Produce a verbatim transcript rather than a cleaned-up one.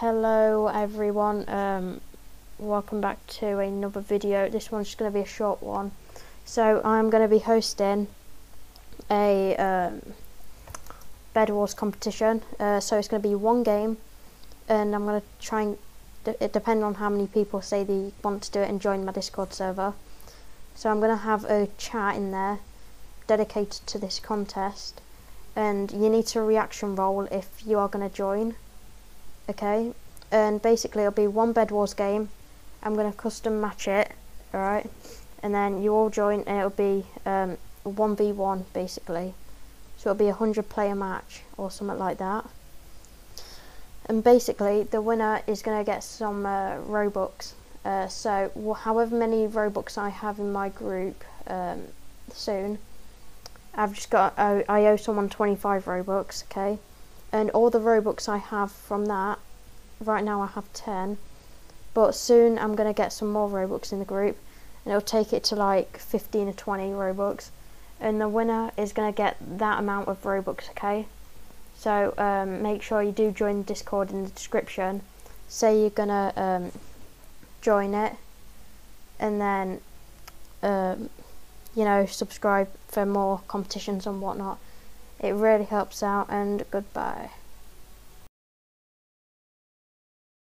Hello everyone, um, welcome back to another video. This one's just going to be a short one. So I'm going to be hosting a um, Bedwars competition. Uh, so it's going to be one game, and I'm going to try and d it depends on how many people say they want to do it and join my Discord server. So I'm going to have a chat in there dedicated to this contest, and you need to reaction roll if you are going to join. Okay, and basically it'll be one Bedwars game. I'm going to custom match it, alright? And then you all join, and it'll be um, a one v one basically. So it'll be a hundred player match or something like that. And basically the winner is going to get some uh, Robux. Uh, so however many Robux I have in my group um, soon, I've just got, I, I owe someone twenty-five Robux, okay? And all the Robux I have from that, right now I have ten, but soon I'm going to get some more Robux in the group, and it'll take it to like fifteen or twenty Robux, and the winner is going to get that amount of Robux, okay? So um, make sure you do join Discord in the description, say you're going to um, join it, and then, um, you know, subscribe for more competitions and whatnot. It really helps out, and goodbye.